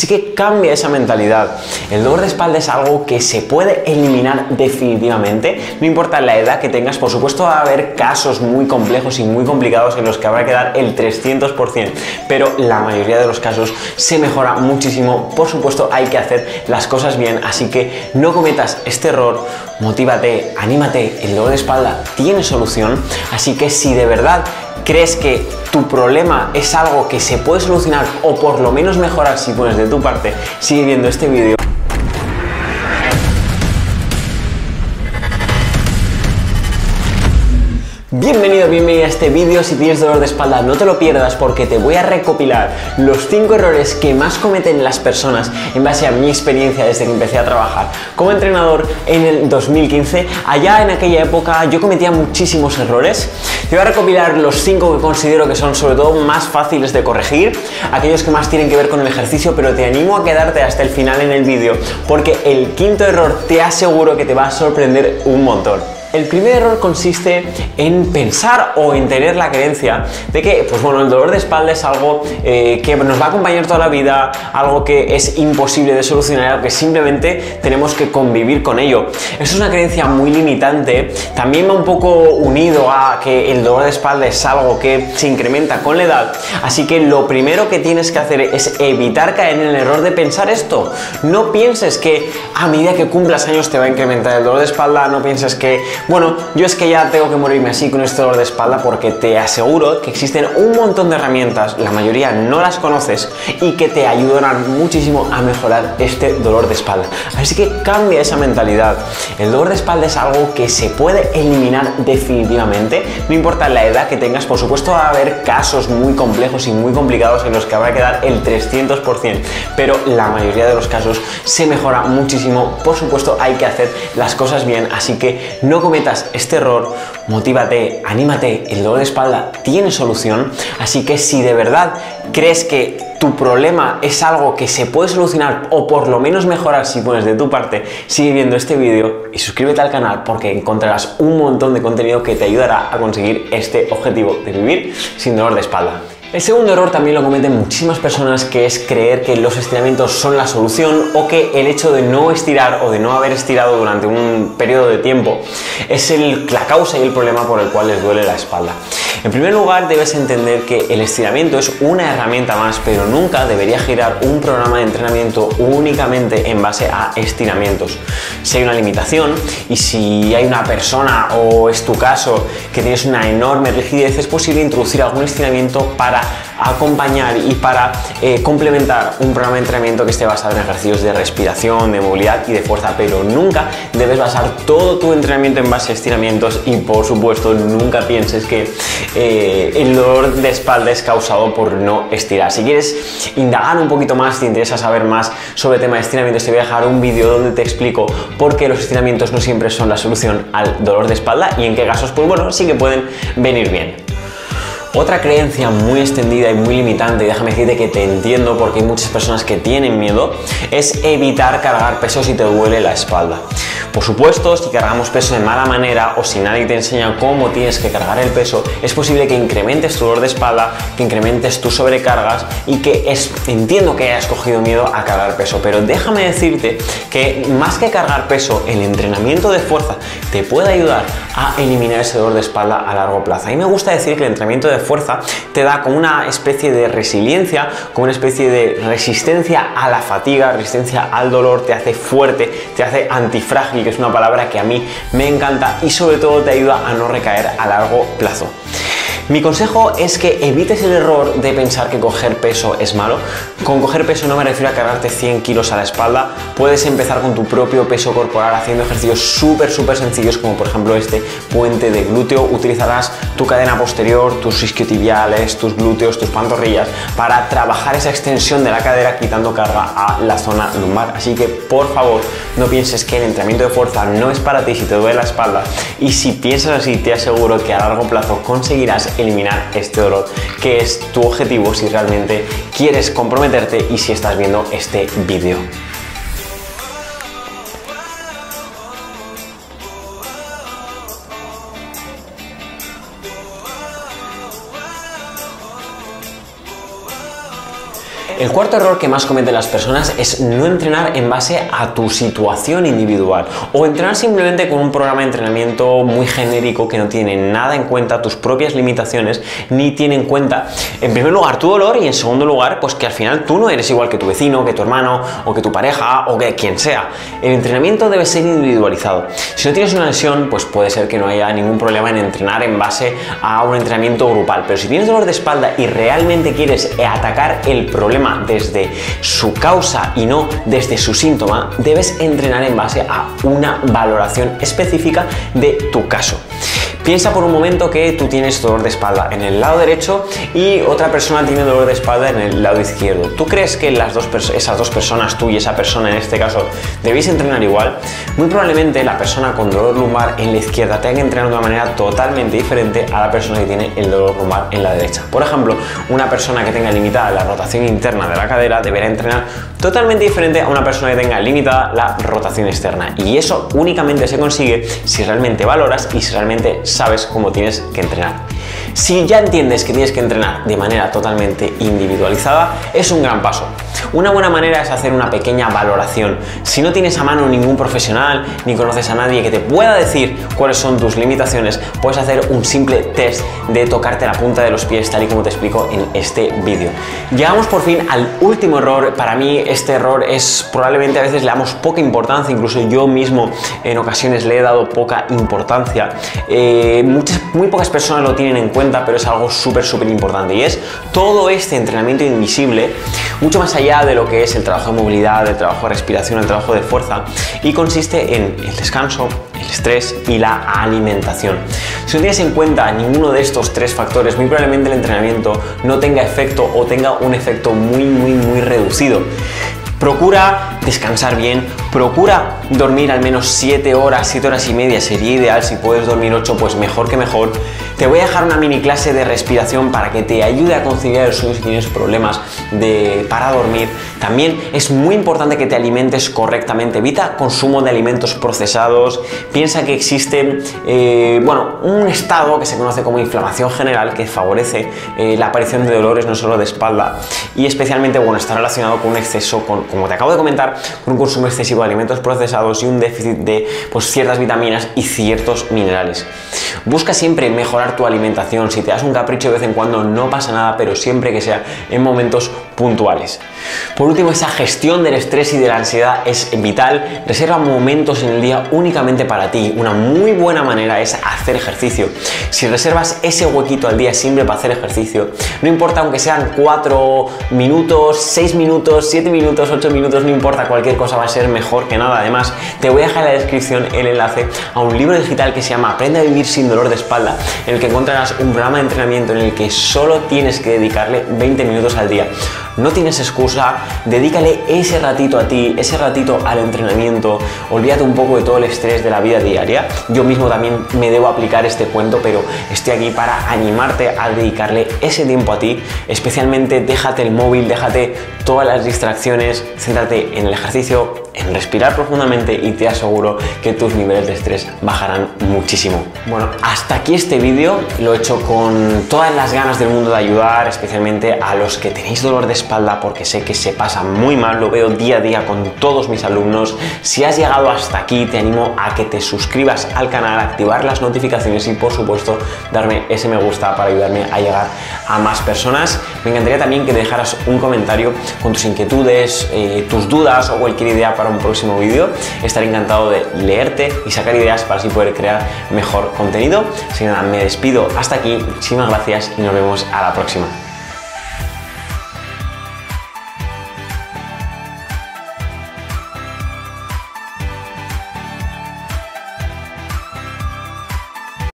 Así que cambia esa mentalidad. El dolor de espalda es algo que se puede eliminar definitivamente, no importa la edad que tengas. Por supuesto va a haber casos muy complejos y muy complicados en los que habrá que dar el 300%, pero la mayoría de los casos se mejora muchísimo. Por supuesto hay que hacer las cosas bien, así que no cometas este error, motívate, anímate, el dolor de espalda tiene solución. Así que si de verdad crees que tu problema es algo que se puede solucionar o por lo menos mejorar si pones de tu parte, sigue viendo este vídeo. Bienvenido, bienvenida a este vídeo. Si tienes dolor de espalda no te lo pierdas, porque te voy a recopilar los 5 errores que más cometen las personas en base a mi experiencia desde que empecé a trabajar como entrenador en el 2015. Allá en aquella época yo cometía muchísimos errores. Te voy a recopilar los 5 que considero que son sobre todo más fáciles de corregir, aquellos que más tienen que ver con el ejercicio, pero te animo a quedarte hasta el final en el vídeo, porque el quinto error te aseguro que te va a sorprender un montón. El primer error consiste en pensar o en tener la creencia de que, pues bueno, el dolor de espalda es algo que nos va a acompañar toda la vida, algo que es imposible de solucionar, algo que simplemente tenemos que convivir con ello. Eso es una creencia muy limitante. También va un poco unido a que el dolor de espalda es algo que se incrementa con la edad. Así que lo primero que tienes que hacer es evitar caer en el error de pensar esto. No pienses que a medida que cumplas años te va a incrementar el dolor de espalda. No pienses que, bueno, yo es que ya tengo que morirme así con este dolor de espalda, porque te aseguro que existen un montón de herramientas, la mayoría no las conoces, y que te ayudarán muchísimo a mejorar este dolor de espalda. Así que cambia esa mentalidad. El dolor de espalda es algo que se puede eliminar definitivamente, no importa la edad que tengas. Por supuesto va a haber casos muy complejos y muy complicados en los que habrá que dar el 300%, pero la mayoría de los casos se mejora muchísimo. Por supuesto hay que hacer las cosas bien, así que no cometas este error, motívate, anímate, el dolor de espalda tiene solución. Así que si de verdad crees que tu problema es algo que se puede solucionar o por lo menos mejorar si pones de tu parte, sigue viendo este vídeo y suscríbete al canal, porque encontrarás un montón de contenido que te ayudará a conseguir este objetivo de vivir sin dolor de espalda. El segundo error también lo cometen muchísimas personas, que es creer que los estiramientos son la solución, o que el hecho de no estirar o de no haber estirado durante un periodo de tiempo es la causa y el problema por el cual les duele la espalda. En primer lugar, debes entender que el estiramiento es una herramienta más, pero nunca debería girar un programa de entrenamiento únicamente en base a estiramientos. Si hay una limitación y si hay una persona, o es tu caso, que tienes una enorme rigidez, es posible introducir algún estiramiento para acompañar y para complementar un programa de entrenamiento que esté basado en ejercicios de respiración, de movilidad y de fuerza, pero nunca debes basar todo tu entrenamiento en base a estiramientos. Y por supuesto nunca pienses que el dolor de espalda es causado por no estirar. Si quieres indagar un poquito más, si te interesa saber más sobre el tema de estiramientos, te voy a dejar un vídeo donde te explico por qué los estiramientos no siempre son la solución al dolor de espalda y en qué casos, pues bueno, sí que pueden venir bien. Otra creencia muy extendida y muy limitante, y déjame decirte que te entiendo porque hay muchas personas que tienen miedo, es evitar cargar pesos si te duele la espalda. Por supuesto, si cargamos peso de mala manera o si nadie te enseña cómo tienes que cargar el peso, es posible que incrementes tu dolor de espalda, que incrementes tus sobrecargas, y que entiendo que hayas cogido miedo a cargar peso, pero déjame decirte que más que cargar peso, el entrenamiento de fuerza te puede ayudar a eliminar ese dolor de espalda a largo plazo. A mí me gusta decir que el entrenamiento de fuerza te da como una especie de resiliencia, como una especie de resistencia a la fatiga, resistencia al dolor, te hace fuerte, te hace antifrágil, que es una palabra que a mí me encanta, y sobre todo te ayuda a no recaer a largo plazo. Mi consejo es que evites el error de pensar que coger peso es malo. Con coger peso no me refiero a cargarte 100 kilos a la espalda. Puedes empezar con tu propio peso corporal haciendo ejercicios súper sencillos, como por ejemplo este puente de glúteo. Utilizarás tu cadena posterior, tus isquiotibiales, tus glúteos, tus pantorrillas, para trabajar esa extensión de la cadera quitando carga a la zona lumbar. Así que por favor no pienses que el entrenamiento de fuerza no es para ti si te duele la espalda, y si piensas así te aseguro que a largo plazo conseguirás eliminar este dolor, que es tu objetivo si realmente quieres comprometerte y si estás viendo este vídeo. El cuarto error que más cometen las personas es no entrenar en base a tu situación individual o entrenar simplemente con un programa de entrenamiento muy genérico que no tiene nada en cuenta tus propias limitaciones ni tiene en cuenta, en primer lugar, tu dolor y en segundo lugar, pues que al final tú no eres igual que tu vecino, que tu hermano o que tu pareja o que quien sea. El entrenamiento debe ser individualizado. Si no tienes una lesión, pues puede ser que no haya ningún problema en entrenar en base a un entrenamiento grupal, pero si tienes dolor de espalda y realmente quieres atacar el problema desde su causa y no desde su síntoma, debes entrenar en base a una valoración específica de tu caso. Piensa por un momento que tú tienes dolor de espalda en el lado derecho y otra persona tiene dolor de espalda en el lado izquierdo. ¿Tú crees que esas dos personas, tú y esa persona en este caso, debéis entrenar igual? Muy probablemente la persona con dolor lumbar en la izquierda tenga que entrenar de una manera totalmente diferente a la persona que tiene el dolor lumbar en la derecha. Por ejemplo, una persona que tenga limitada la rotación interna de la cadera deberá entrenar totalmente diferente a una persona que tenga limitada la rotación externa. Y eso únicamente se consigue si realmente valoras y si realmente sabes cómo tienes que entrenar. Si ya entiendes que tienes que entrenar de manera totalmente individualizada, es un gran paso. Una buena manera es hacer una pequeña valoración. Si no tienes a mano ningún profesional, ni conoces a nadie que te pueda decir cuáles son tus limitaciones, puedes hacer un simple test de tocarte la punta de los pies, tal y como te explico en este vídeo. Llegamos por fin al último error. Para mí este error es probablemente a veces le damos poca importancia, incluso yo mismo en ocasiones le he dado poca importancia. Muy pocas personas lo tienen en cuenta, pero es algo súper importante y es todo este entrenamiento invisible, mucho más allá de lo que es el trabajo de movilidad, el trabajo de respiración, el trabajo de fuerza, y consiste en el descanso, el estrés y la alimentación. Si no tienes en cuenta ninguno de estos tres factores, muy probablemente el entrenamiento no tenga efecto o tenga un efecto muy reducido. Procura descansar bien, procura dormir al menos 7 horas, 7 horas y media sería ideal, si puedes dormir 8 pues mejor que mejor. Te voy a dejar una mini clase de respiración para que te ayude a conciliar el sueño si tienes problemas para dormir. También es muy importante que te alimentes correctamente, evita consumo de alimentos procesados, piensa que existe un estado que se conoce como inflamación general que favorece la aparición de dolores no solo de espalda y especialmente está relacionado con un exceso, como te acabo de comentar, con un consumo excesivo de alimentos procesados y un déficit de ciertas vitaminas y ciertos minerales. Busca siempre mejorar tu alimentación. Si te das un capricho de vez en cuando no pasa nada, pero siempre que sea en momentos puntuales. Por último, esa gestión del estrés y de la ansiedad es vital. Reserva momentos en el día únicamente para ti. Una muy buena manera es hacer ejercicio. Si reservas ese huequito al día siempre para hacer ejercicio, no importa aunque sean 4 minutos, 6 minutos, 7 minutos, 8 minutos, no importa, cualquier cosa va a ser mejor que nada. Además, te voy a dejar en la descripción el enlace a un libro digital que se llama Aprende a vivir sin dolor de espalda, en el que encontrarás un programa de entrenamiento en el que solo tienes que dedicarle 20 minutos al día. No tienes excusa, dedícale ese ratito a ti, ese ratito al entrenamiento, olvídate un poco de todo el estrés de la vida diaria. Yo mismo también me debo aplicar este cuento, pero estoy aquí para animarte a dedicarle ese tiempo a ti, especialmente déjate el móvil, déjate todas las distracciones, céntrate en el ejercicio, en respirar profundamente y te aseguro que tus niveles de estrés bajarán muchísimo. Bueno, hasta aquí este vídeo, lo he hecho con todas las ganas del mundo de ayudar, especialmente a los que tenéis dolor de espalda, porque sé que se pasa muy mal, lo veo día a día con todos mis alumnos. Si has llegado hasta aquí, te animo a que te suscribas al canal, activar las notificaciones y por supuesto darme ese me gusta para ayudarme a llegar a más personas. Me encantaría también que dejaras un comentario con tus inquietudes, tus dudas o cualquier idea para un próximo vídeo. Estaré encantado de leerte y sacar ideas para así poder crear mejor contenido. Así que nada, me despido hasta aquí, muchísimas gracias y nos vemos a la próxima.